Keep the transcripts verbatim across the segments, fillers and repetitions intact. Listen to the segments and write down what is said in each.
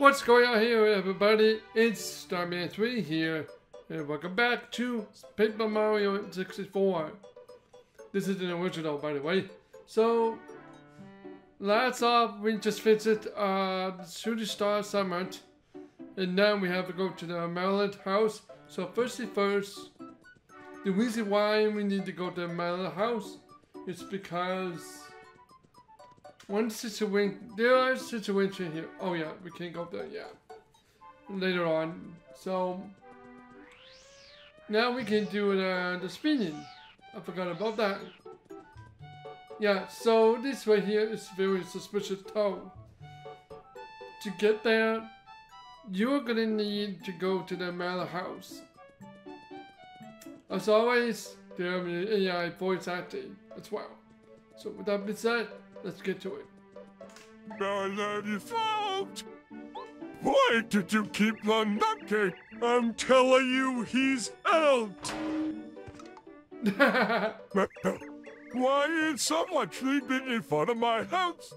What's going on here, everybody? It's Starman three here, and welcome back to Paper Mario sixty-four. This is an original, by the way. So, last off, we just visited uh, Shooting Star Summit, and now we have to go to the Merlon house. So, firstly first, the reason why we need to go to the Merlon house is because One situation, there are situations here. Oh yeah, we can't go there, yeah. Later on. So, now we can do the, the spinning. I forgot about that. Yeah, so this way here is very suspicious toe. To get there, you're gonna need to go to the Merlon house. As always, there will be A I voice acting as well. So with that being said, let's get to it. I love you, folks. Why did you keep on knocking? I'm telling you, he's out. Why is someone sleeping in front of my house?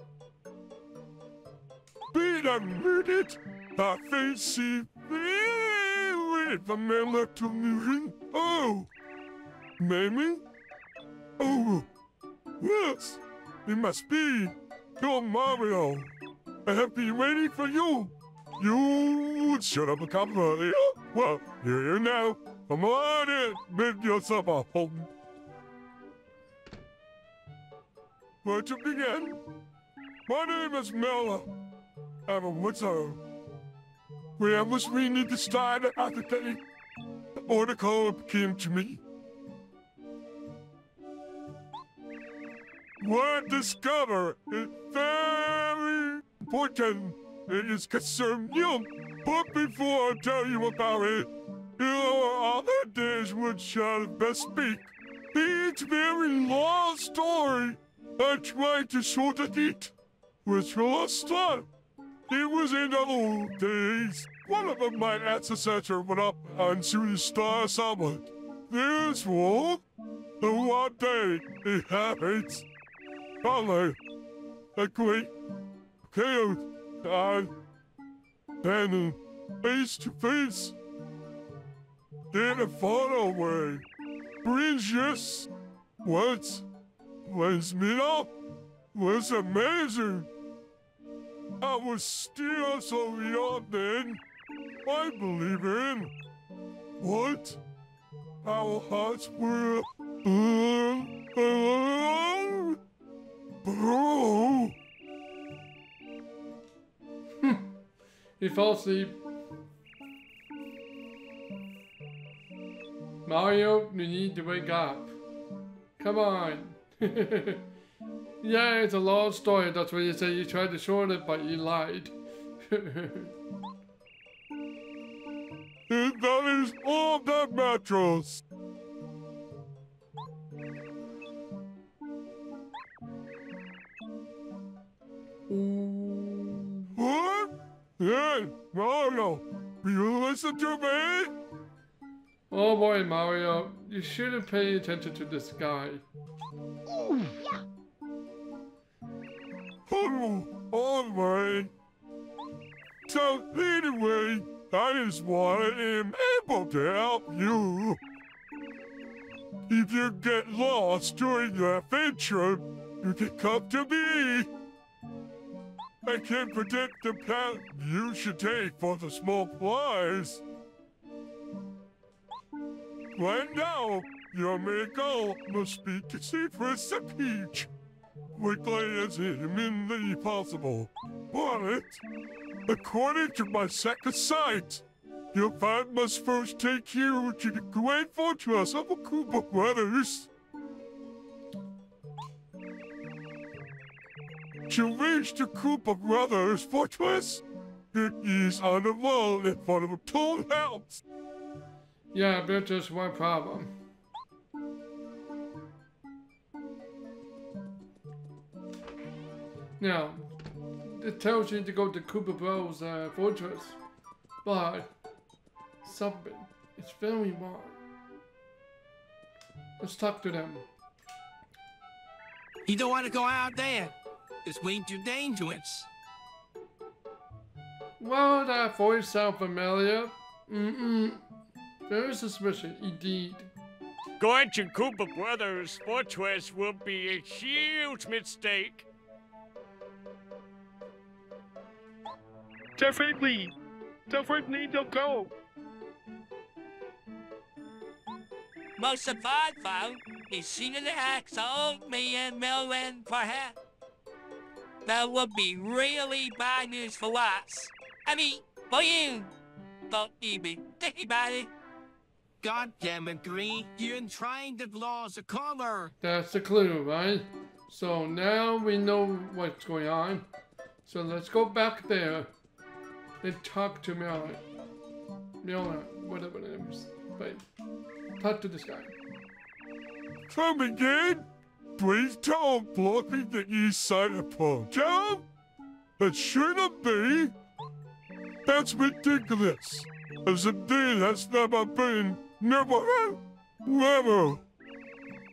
Being a minute, I face seems very familiar to me. Oh, Mamie? Oh, yes. It must be Don Mario. I have been waiting for you. You should have come earlier. Well, here you are now. Come on in. Make yourself a home. Where to begin? My name is Mela. I'm a wizard. We almost we need to start at the day. The oracle came to me. What discover is very important. It is concerned you. But before I tell you about it, here are other days which I'll best speak. It's a very long story. I tried to shorten it, which will last time. It was in the old days. One of them, my ancestor, went up on Shooting Star Summit. This war, the one day it happens. Follow a great chaos and then face to face in a final way brings us once was me up was amazing. I was still so young then. I believe in what our hearts were. Bro. He fell asleep. Mario, you need to wake up. Come on. Yeah, it's a long story. That's what you say. You tried to shorten it, but you lied. And that is all that matters. What? Hey, Mario, will you listen to me? Oh boy, Mario, you shouldn't pay attention to this guy. Ooh, yeah. Oh, alright. So anyway, I just want to am able to help you. If you get lost during your adventure, you can come to me. I can predict the path you should take for the small prize. Right now, your main goal must be to sequence the peach. Quickly as humanly possible. But, according to my second sight, your path must first take you to the great fortress of the Koopa Brothers. To reach the Koopa Bros. Fortress, it is on the road in front of a tall house. Yeah, but there's one problem. Now, it tells you to go to Koopa Bros. Uh, Fortress, but something is very wrong. Let's talk to them. You don't want to go out there. It's way too dangerous. Well, that voice sound familiar. Mm-mm. Very suspicious, indeed. Going to Koopa Bros. Fortress will be a huge mistake. Definitely. Definitely don't go. Most of all, though, is seen in the axe of me and Merlon, perhaps. That would be really bad news for us. I mean, for you. Don't even think about it. God damn it, Green. You're trying to lose a color. That's the clue, right? So now we know what's going on. So let's go back there and talk to Merlon. Merlon, whatever it is. But talk to this guy. Come again? Please don't block me that you signed upon. Jump! It shouldn't be! That's ridiculous! As a day that's never been, never, never!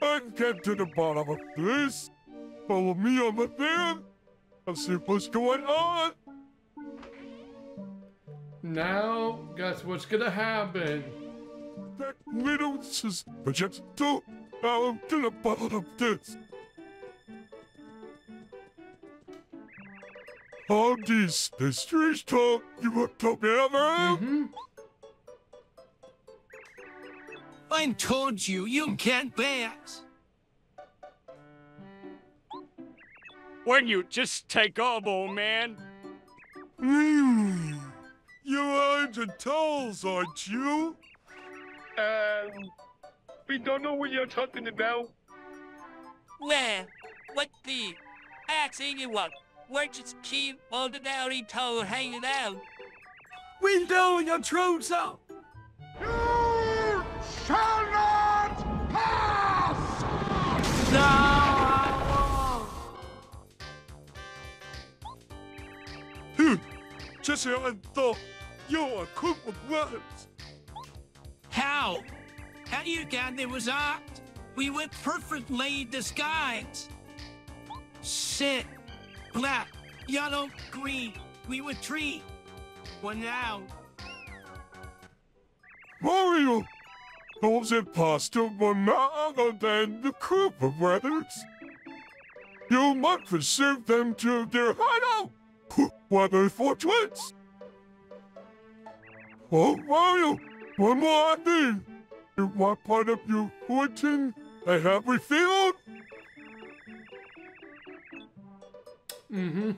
I get to the bottom of this! Follow me over there! I'll see what's going on! Now, guess what's gonna happen? That little projects too! I'm to the bottom of this. All these the streets talk you were talking about. Mm-hmm. I told you you can't pass. When you just take up, old man. Mm. You are the tolls, aren't you? Um. We don't know what you're talking about. Well, what the? Ask anyone. We're just keep ordinary toad hanging out. We know your true self. You shall not pass! No, I won't. Dude, just here and thought you're a Koopa Brothers. How? How you got it was art? We were perfectly disguised. Shit. Black, yellow, green. We were three. Well now. Mario! Those imposters were not other than the Koopa Brothers. You must preserve them to their hideout, Koopa Fortress. Oh, Mario! One more thing. In what part of your fortune I have revealed? Mm-hmm.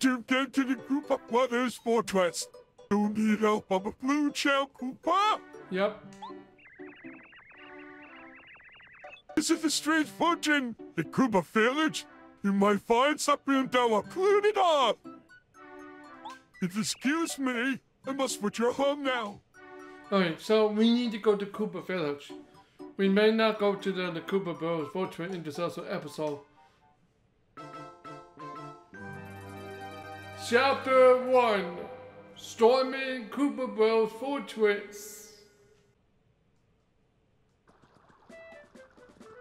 To get to the Koopa Brothers Fortress, you need help of a blue shell Koopa. Yep. This is a strange fortune. The Koopa Village, you might find something that will clue it up. If you excuse me, I must put your home now. Alright, so we need to go to Koopa Village. We may not go to the, the Koopa Bros. Fortress in this other episode. Chapter one. Storming Koopa Bros. Fortress.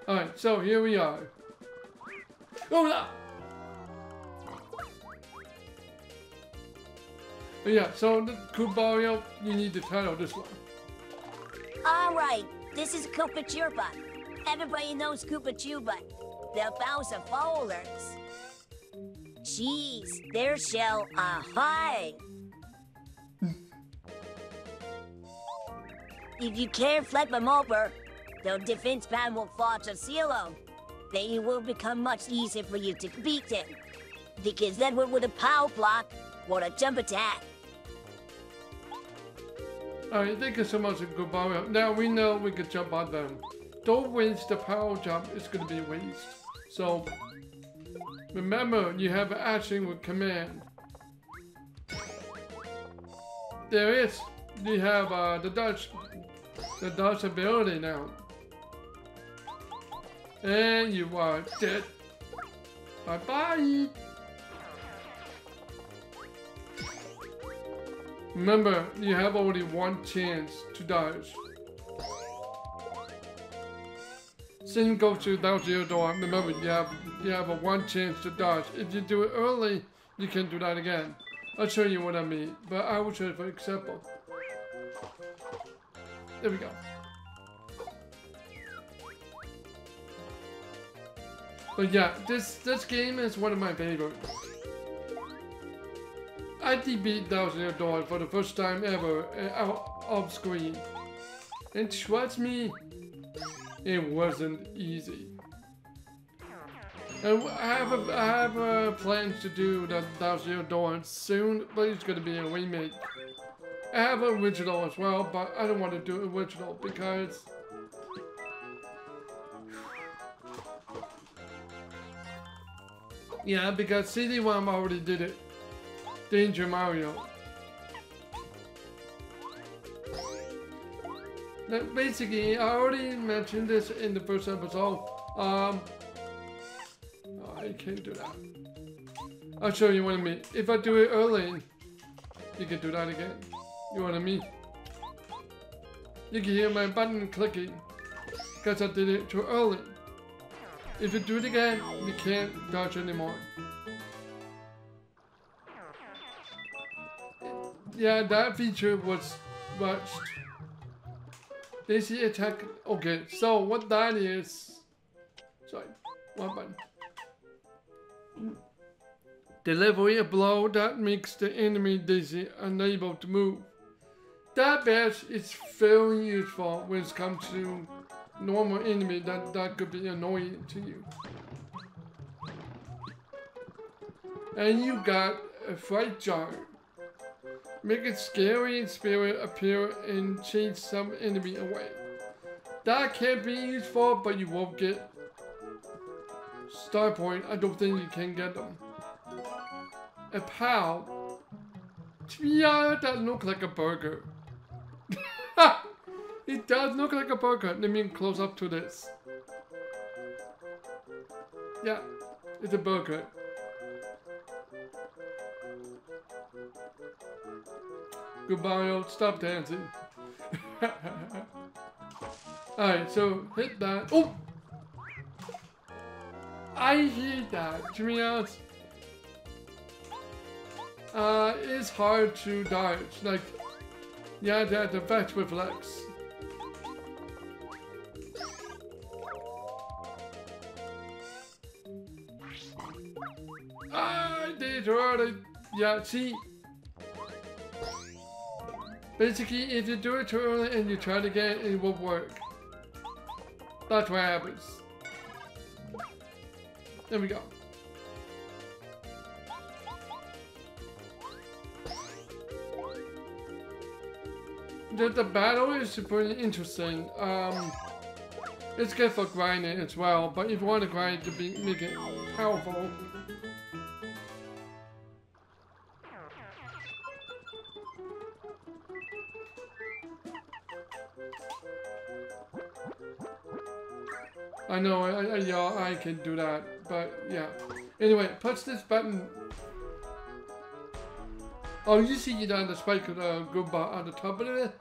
Alright, so here we are. Oh no! Yeah, so the Koopa Mario, you need to title this one. Alright, this is Koopa Churpa. Everybody knows Koopa Churpa. The Bowser Bowlers. Jeez, their shell are high. If you can't flip them over, the defense pan will fall to zero. Then it will become much easier for you to beat them. Because then with a power block, what a jump attack. Alright, thank you so much for Koopa Mario. Now we know we can jump on them. Don't waste the power jump, it's gonna be a waste. So, remember, you have an action with command. There is, you have uh, the dodge, the dodge ability now. And you are dead. Bye bye. Remember, you have only one chance to dodge. Since go to Thousand-Year Door, remember you have you have a one chance to dodge. If you do it early, you can do that again. I'll show you what I mean, but I will show you for example. There we go. But yeah, this this game is one of my favorites. I beat Thousand-Year Door for the first time ever out of screen. And trust me, it wasn't easy. And I have a, I have a plans to do the Thousand-Year Door soon, but it's gonna be a remake. I have an original as well, but I don't want to do original because yeah, because C D ROM already did it. Danger Mario. Now, basically, I already mentioned this in the first episode. Um, oh, I can't do that. I'll show you what I mean. If I do it early, you can do that again. You know what I mean? You can hear my button clicking because I did it too early. If you do it again, you can't dodge anymore. Yeah, that feature was rushed. This is attack. Okay, so what that is. Sorry, one button. Delivery a blow that makes the enemy dizzy, unable to move. That bash is very useful when it comes to normal enemy that, that could be annoying to you. And you got a fright jar. Make a scary spirit appear and chase some enemy away. That can be useful, but you won't get star point. I don't think you can get them. A pal. To be honest, that looks like a burger. It does look like a burger. Let me close up to this. Yeah, it's a burger. Good Mario, stop dancing. Alright, so hit that. Oh! I hate that. To be honest, uh, it's hard to dodge. Like, yeah, that's a fast reflex. I did already. Yeah, see? Basically, if you do it too early and you try to get it, it won't work. That's what happens. There we go. The, the battle is pretty interesting. Um, it's good for grinding as well, but if you want to grind to be, make it powerful, I know, I, I, y'all, I can do that, but yeah. Anyway, push this button. Oh, you see you down the spike of uh, the Goomba on the top of it?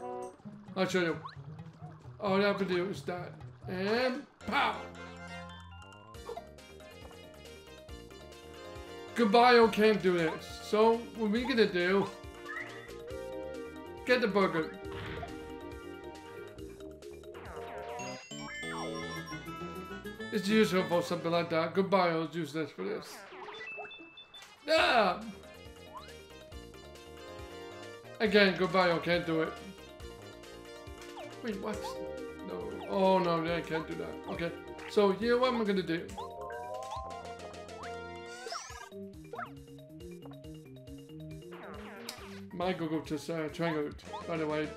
I'll show you. All I have to do is that. And pow! Goomba can't do this. So, what we're gonna do, get the burger. It's useful for something like that. Goodbye, I'll use this for this. Yeah. Again, goodbye, I can't do it. Wait, what? No. Oh no, I can't do that. Okay. So here, what am I gonna do? My Google just uh, triangled, by the way.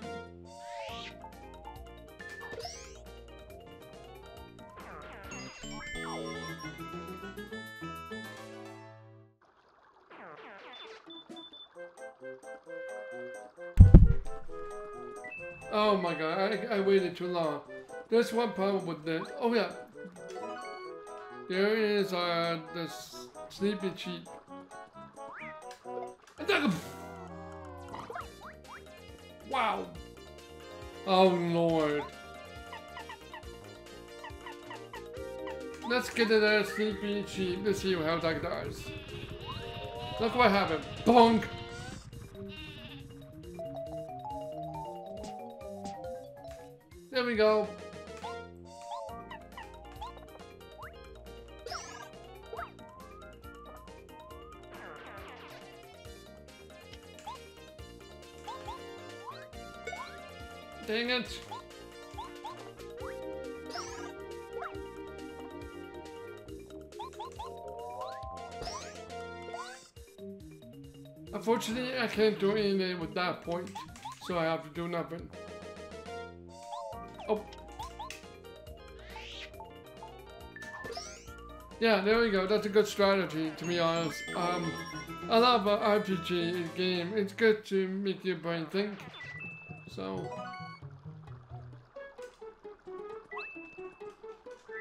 Oh my god, I, I waited too long. There's one problem with this. Oh yeah. There is uh, the sleepy cheat. Attack him! Wow. Oh lord. Let's get to that sleepy cheat. Let's see how that dies. Look what happened. Bonk! There we go. Dang it. Unfortunately, I can't do anything with that point, so I have to do nothing. Oh. Yeah, there we go. That's a good strategy, to be honest. Um, I love an R P G game. It's good to make your brain think. So...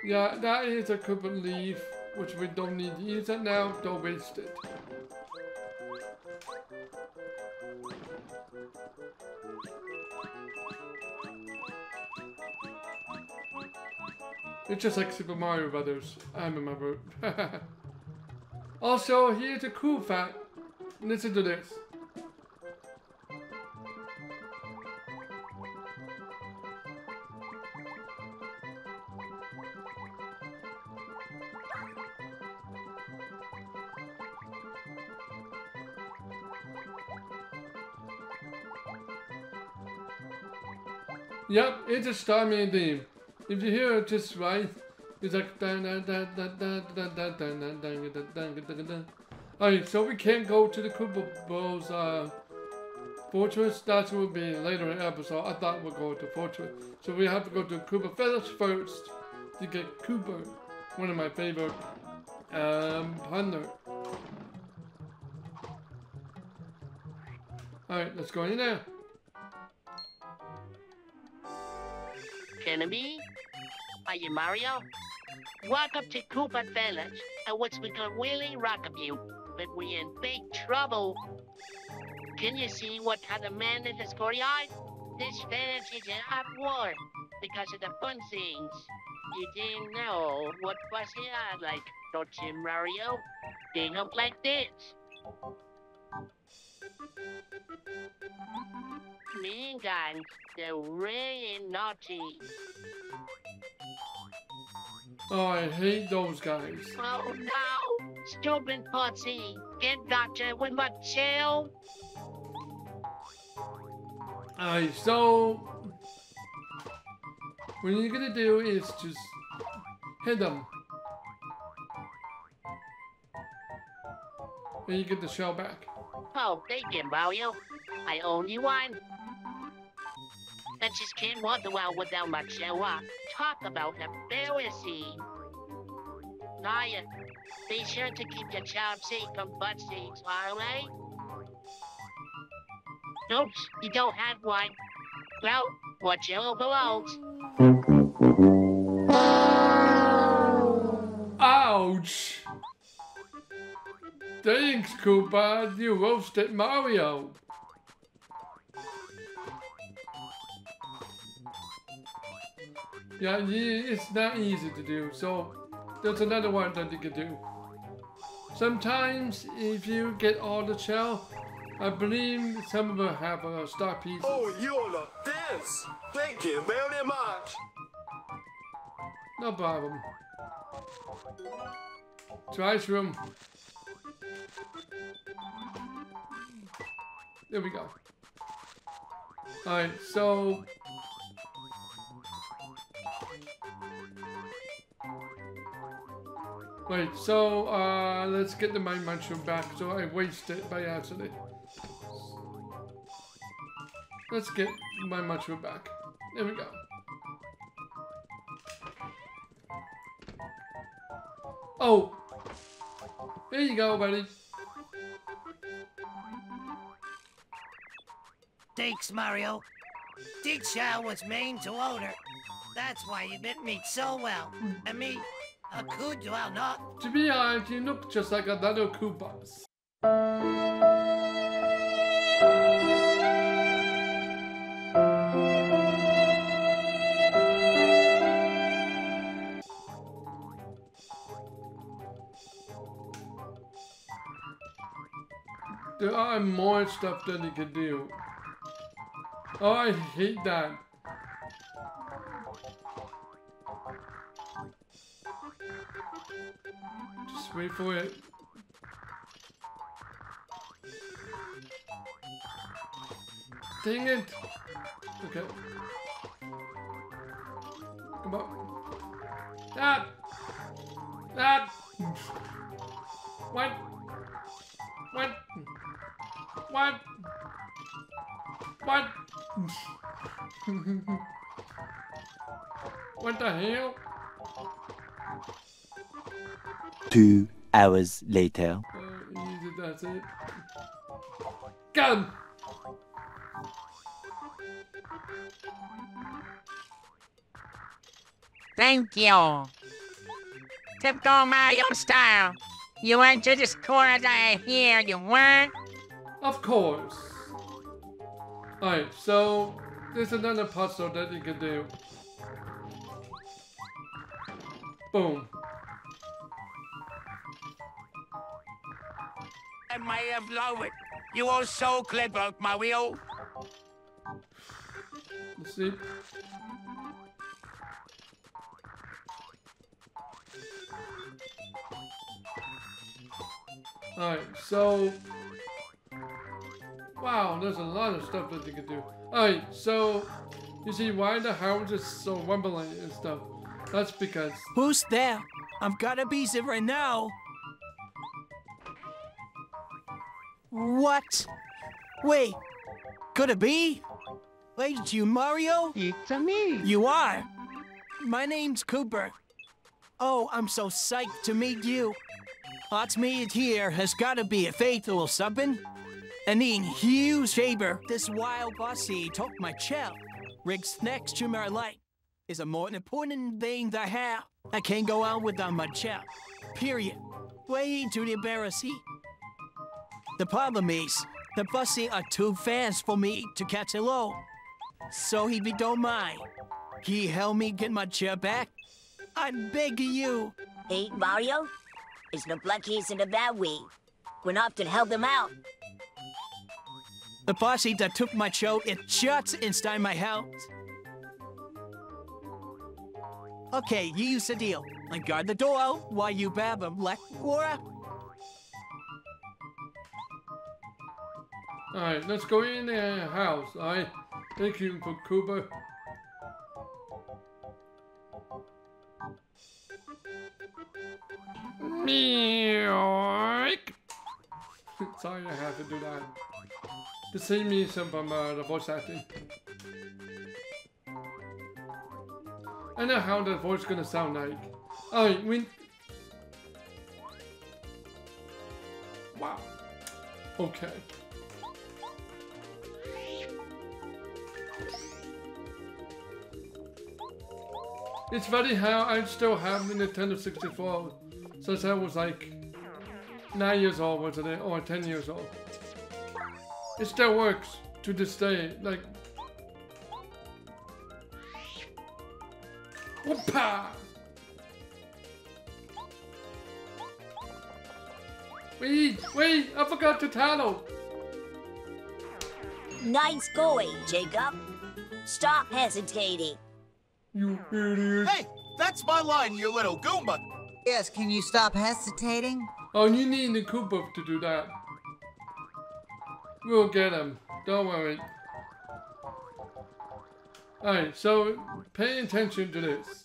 yeah, that is a Koopa leaf, which we don't need to use it now. Don't waste it. It's just like Super Mario Brothers. I remember. Also, here's a cool fact. Listen to this. Yep, it's a Starman theme. If you hear it just right, it's like da da da da da da da da da da da. Alright, so we can't go to the Koopa Bros. Uh, Fortress. That will be later in the episode. I thought we'd go to Fortress, so we have to go to Koopa Village first to get Kooper, one of my favorite um punners. Alright, let's go in there. Enemy? Are you Mario? Welcome to Koopa Village, and what's become really rock of you, but we're in big trouble. Can you see what kind of man in this courtyard? This village is in uproar because of the fun things. You didn't know what Fuzzy are like, don't you, Mario? They look like this. Mean guys, they're really naughty. Oh, I hate those guys. Oh no! Stupid Fuzzy! Get Doctor with my tail! Alright, so... what you're gonna do is just... hit them. And you get the shell back. Oh, thank you, Mario. I own you one. I just can't walk around without my shell up. Talk about embarrassing. Mario, be sure to keep your child safe from butt seats, alright? Oops, you don't have one. Well, watch your overalls. Ouch! Thanks, Koopa. You roasted Mario. Yeah, it's not easy to do, so there's another one that you can do. Sometimes, if you get all the shell, I believe some of them have a star piece. Oh, you love this! Thank you very much! No problem. Trash room. There we go. Alright, so... Wait, so, uh, let's get the Mind Mushroom back, so I waste it by accident. Let's get my Mushroom back. There we go. Oh! There you go, buddy. Thanks, Mario. Dig Chow was made to order. That's why you bit me so well. And me... I could, well not. To be honest, you look just like another Koopa. There are more stuff that you can do. Oh, I hate that. Just wait for it. Dang it! Okay. Come on. That! That! What? What? What? What? What the hell? Two hours later. Uh, easy, that's it. Gun! Thank you. Typical Mario style. You went to this corner that I hear you weren't? Of course. Alright, so there's another puzzle that you can do. Boom. I might have blown it. You are so clever, Mario. Let's see. Alright, so... Wow, there's a lot of stuff that you can do. Alright, so... You see why the house is so rumbling and stuff. That's because... Who's there? I'm gonna be there right now. What? Wait, could it be? Wait, you Mario? It's a me. You are? My name's Kooper. Oh, I'm so psyched to meet you. Hot meat here has gotta be a fatal something. And in huge favor, this wild bossy took my chair. Rigs next to my light is a more important thing than I have. I can't go out without my chair. Period. Way to the embarrassing. The problem is, the buses are too fast for me to catch a load. So he don't mind. He helped me get my chair back. I beg you. Hey, Mario. It's the blackies in the bad way. When often help them out. The buses that took my chair is just inside my house. Okay, you use the deal. And guard the door out while you bab him like Laura. Alright, let's go in the house. Alright, thank you for Koopa. Meoink. Sorry, I had to do that. The same music from uh, the voice acting. I know how the voice is gonna sound like. Alright, we. Wow. Okay. It's funny how I still have the Nintendo sixty-four since I was like nine years old, wasn't it? Or ten years old. It still works to this day. Like, whoopah! Wait, wait! I forgot to tattle. Nice going, Jacob. Stop hesitating. You idiot. Hey, that's my line, you little Goomba! Yes, can you stop hesitating? Oh, you need the Koopa to do that. We'll get him. Don't worry. Alright, so pay attention to this.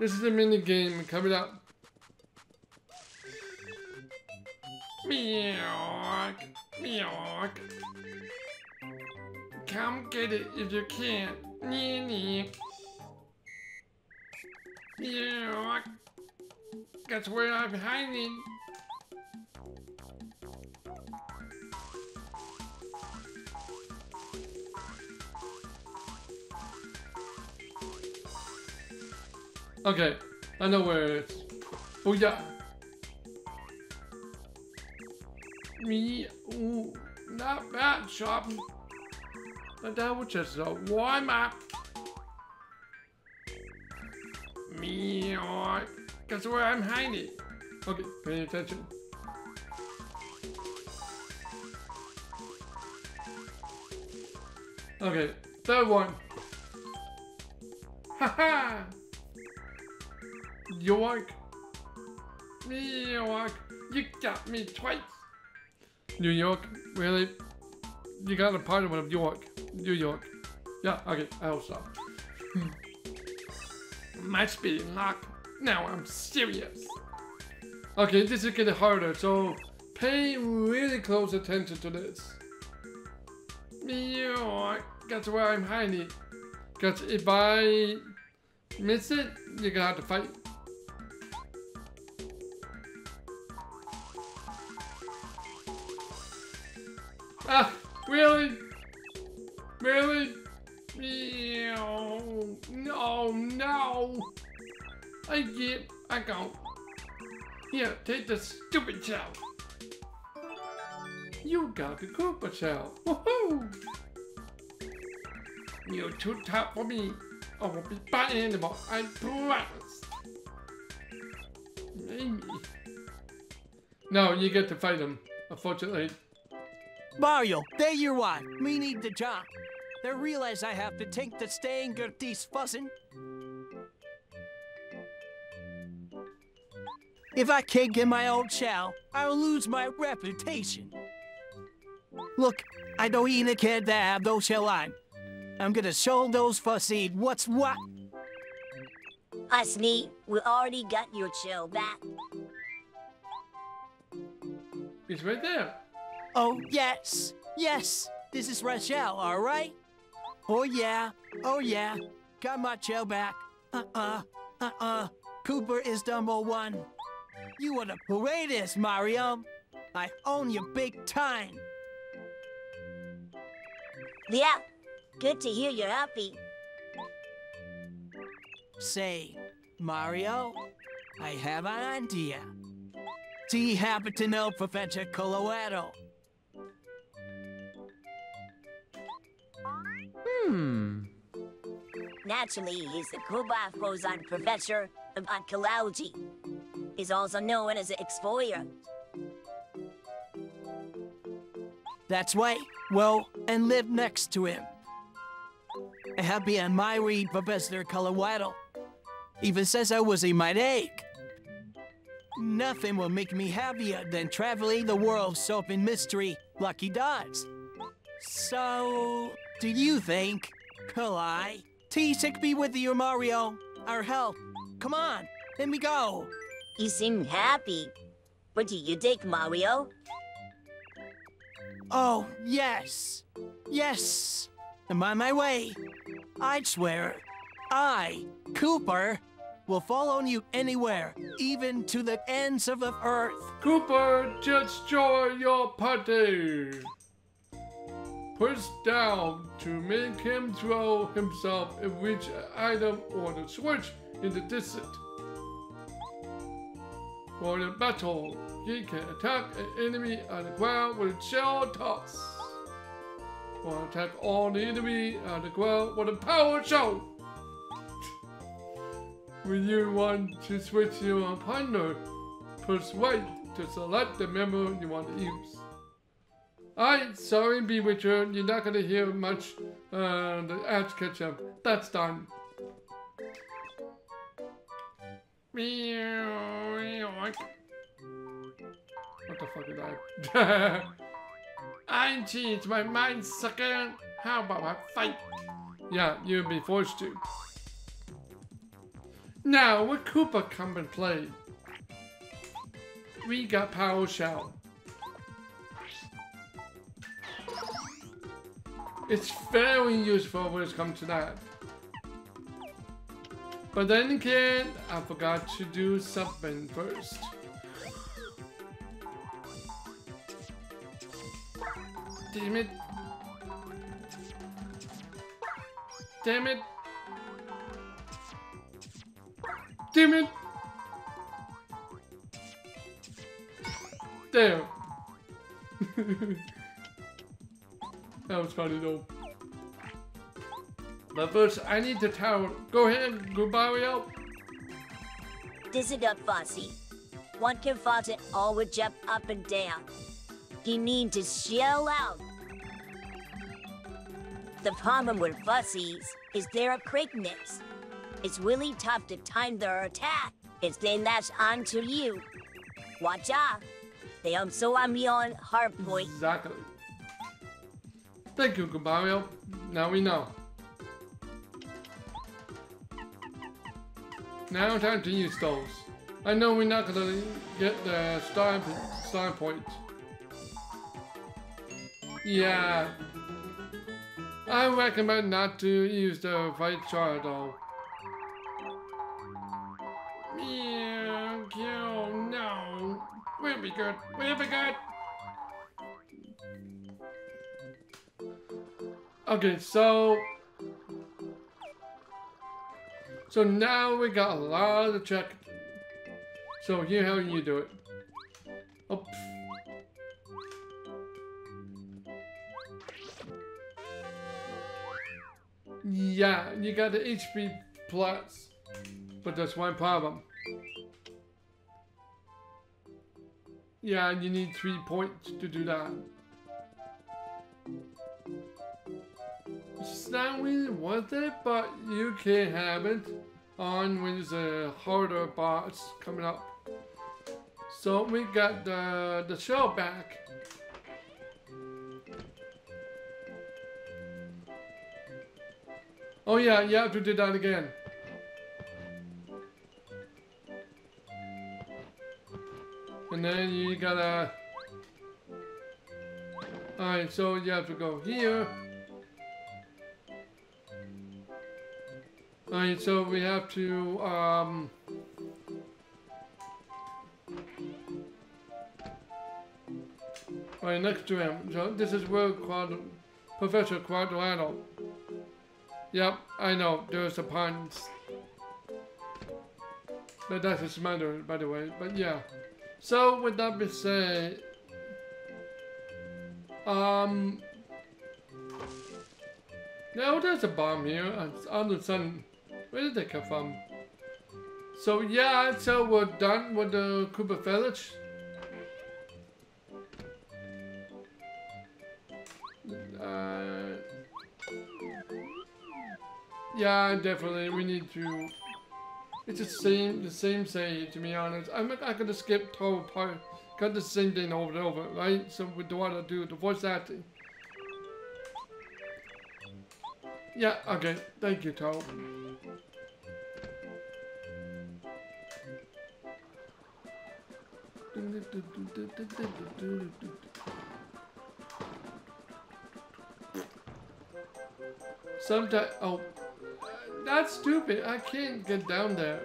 This is a mini game coming up. Meowk, meowk. Come get it if you can. That's where I'm hiding. Okay, I know where it is. Oh yeah. Me, ooh, not bad shop. But that was just a warm up. Me, that's where I'm hiding. Okay, pay attention. Okay, third one. Haha! York. New York, you got me twice. New York, really? You got a part of York. New York. Yeah, okay, I'll stop. Must be luck. Now I'm serious. Okay, this is getting harder, so pay really close attention to this. New York, that's where I'm hiding. Because if I miss it, you're gonna have to fight. Ah, really? Really? No, no. I get, I go. Here, take the stupid shell. You got the Koopa shell. Woohoo! You're too tough for me. I won't be biting anymore, I promise. Maybe. No, you get to fight him, unfortunately. Mario, there you are. Me need the job. They realize I have to take the staying of these fussing. If I can't get my own chow, I'll lose my reputation. Look, I don't even care to have no shell on. I'm gonna show those fussy what's what. Us neat, we already got your shell back. It's right there. Oh, yes, yes, this is Rochelle, all right? Oh, yeah, oh, yeah, got my shell back. Uh-uh, uh-uh, Kooper is number one. You are the greatest, Mario. I own you big time. Yeah, good to hear you're happy. Say, Mario, I have an idea. Do you happen to know Professor Kolorado? Hmm. Naturally, he's the Koopa Bros. Professor of Archaeology. He's also known as an explorer. That's right. Well, and live next to him. A happy and my read, Professor Kolorado. Even says I was in my ache. Nothing will make me happier than traveling the world soap in mystery, Lucky Dots. So, do you think, could I? T-Sick be with you, Mario. Our help. Come on, let me go. You seem happy. What do you think, Mario? Oh, yes. Yes. I'm on my way. I swear, I, Kooper, will follow you anywhere, even to the ends of the earth. Kooper, just join your party. Push down to make him throw himself and reach an item or the switch in the distance. For the battle, he can attack an enemy on the ground with a shell toss. Or attack all the enemy on the ground with a power shot. When you want to switch your partner, push right to select the member you want to use. I'm sorry, Bee Witcher, you're not gonna hear much uh, the Ash Ketchup. That's done. What the fuck is that? I changed my mind, sucker. How about I fight? Yeah, you'll be forced to. Now, what Koopa come and play? We got Power Shell. It's very useful when it comes to that. But then again, I forgot to do something first. Damn it. Damn it. Damn it. There. That was funny though. But first, I need the tower. Go ahead, go Mario. This is up, Fuzzy. One can fight it all with jump up and down. You need to shell out. The problem with Fuzzies is they're quickness. It's really tough to time their attack. It's then that's on to you. Watch out. They also are beyond hard point. Exactly. Thank you, Koopa Mario. Now we know. Now time to use those. I know we're not gonna get the star, star point. Yeah. I recommend not to use the right char though. Meow, kill, no. We'll be good. We'll be good. Okay, so so now we got a lot to check. So here, how you do it? Oops. Yeah, you got the H P plus, but there's one problem. Yeah, you need three points to do that. It's not really worth it, but you can have it on when there's a harder boss coming up. So we got the, the shell back. Oh yeah, you have to do that again. And then you gotta... Alright, so you have to go here. Alright, so we have to, um... Alright, next to him. So this is where Quad Professor Kolorado. Yep, I know, there's the puns. But that's his mother, by the way, but yeah. So, with that being said... Um... Now there's a bomb here, it's on the sun. Where did they come from? So yeah, so we're done with the Koopa Village. Uh, yeah, definitely. We need to. It's the same, the same thing. To be honest, I'm I gonna skip the whole part. Got the same thing over and over, right? So we don't want to do the voice acting. Yeah, okay. Thank you, Toad. Sometimes... Oh. That's stupid. I can't get down there.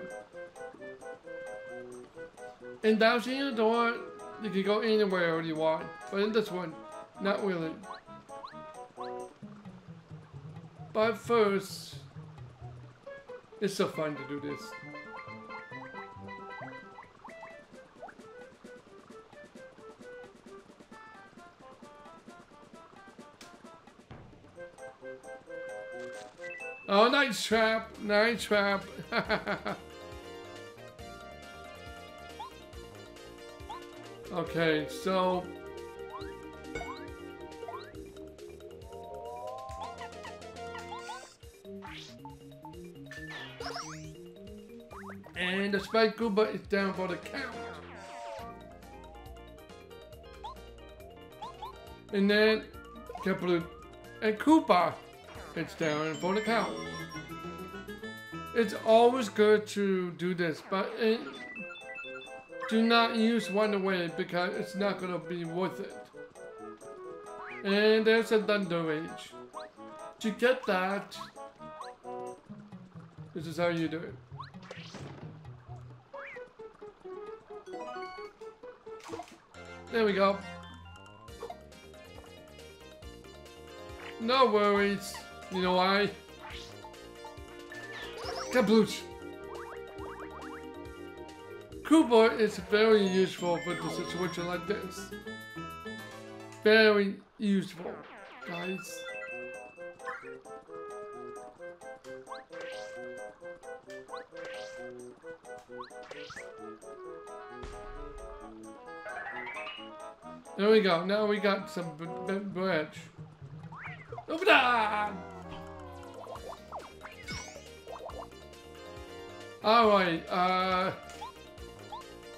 In Thousand-Year Door, you can go anywhere you want. But in this one, not really. But first, it's so fun to do this. Oh, nice trap, nice trap. Okay, so. And the Spike Koopa is down for the count. And then Koopa and Koopa, it's down for the count. It's always good to do this, but it, do not use one away because it's not gonna be worth it. And there's a Thunder Rage. To get that, this is how you do it. There we go. No worries. You know why? Kablooch. Koopa is very useful for the situation like this. Very useful, guys. There we go. Now we got some b b branch. Over there. All right. Uh,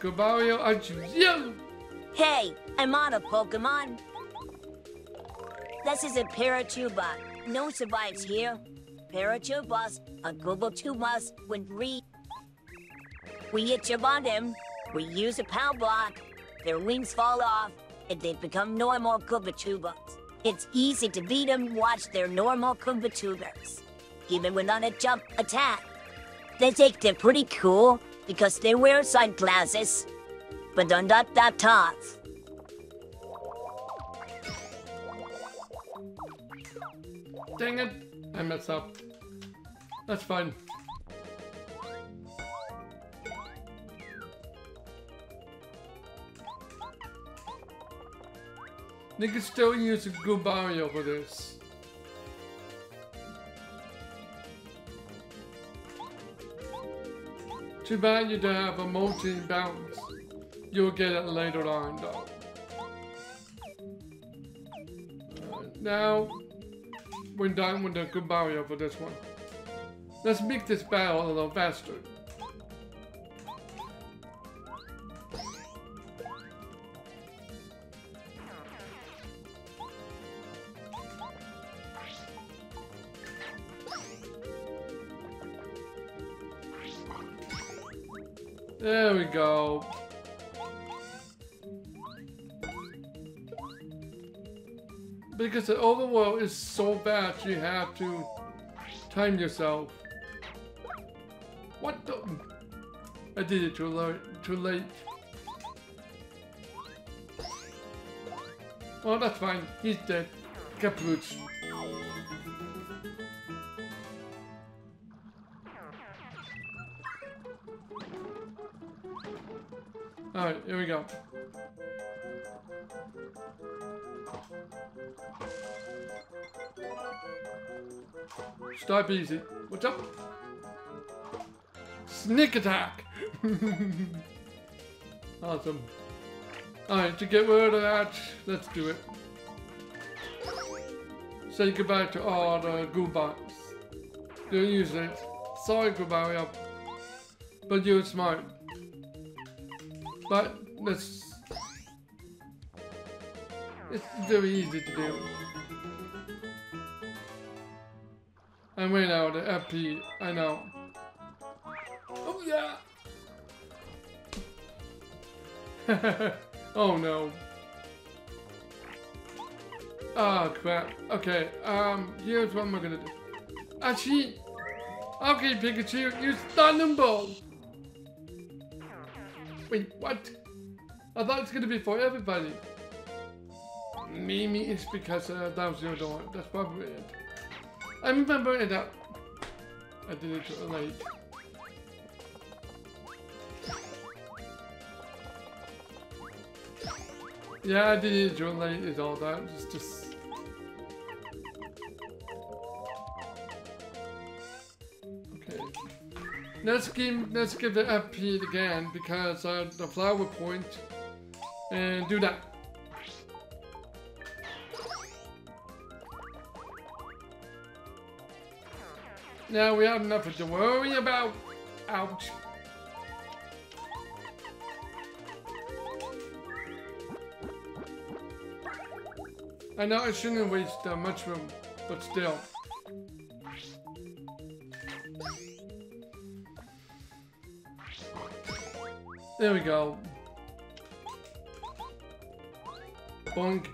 Go Mario, aren't you you? Hey, I'm on a Pokemon. This is a Paratroopa. No survives here. Paratroopas are Koopatroobas when we... We hit your bottom, we use a power block, their wings fall off, and they become normal Koopatroobas. It's easy to beat them, watch their normal Koopatroobas. Even when on a jump attack. They think they're pretty cool because they wear sunglasses, but they're not that tough. Dang it, I messed up. That's fine. They could still use a good Mario for this. Too bad you don't have a molting bounce. You'll get it later on, though. Right, now, we're done with the good Mario for this one. Let's make this battle a little faster. There we go. Because the overworld is so fast, you have to time yourself. What the? I did it too late. Too late. Well, that's fine. He's dead. Kaplooch. Alright, here we go. Stop easy. What's up? Sneak attack! Awesome. Alright, to get rid of that, let's do it. Say goodbye to all the Goobots. Don't use it. Sorry, Goobario. But you're smart. But it's, it's very easy to do. I went out of F P, I know. Oh yeah! Oh no. Oh crap. Okay, um, here's what we're gonna do. Actually, okay Pikachu, use Thunderbolt! Wait, what? I thought it's gonna be for everybody. Maybe it's because uh, Thousand-Year Door. That's probably it. I remember it out. I did it too late. Yeah, I did it too late. Is all that? It's just. Let's give, let's give the F P again because uh, the flower point and do that. Now we have nothing to worry about. Ouch. I know I shouldn't waste uh, much room, but still. There we go. Boink,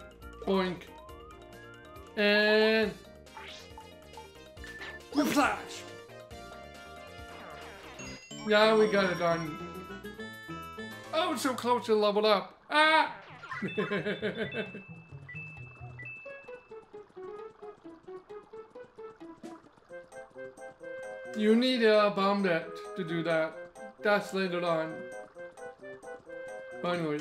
boink, and whiplash. Yeah, we got it done. Oh, so close to leveled up. Ah! You need a bomb net to do that. That's later on. Finally.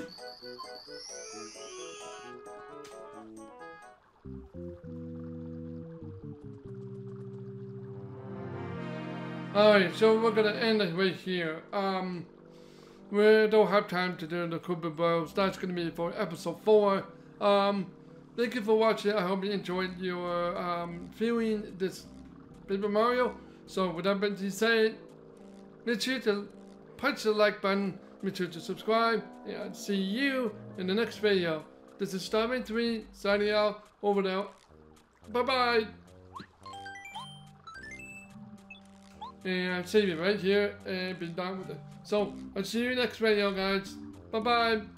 Alright, so we're gonna end it right here. Um, we don't have time to do the Koopa Bros. That's gonna be for episode four. Um, thank you for watching. I hope you enjoyed your um, viewing this Paper Mario. So, without being to say, make sure to punch the like button. Make sure to subscribe, and I'll see you in the next video. This is Starman three signing out. Over now. Bye-bye. And I'm saving right here and been done with it. So, I'll see you next video, guys. Bye-bye.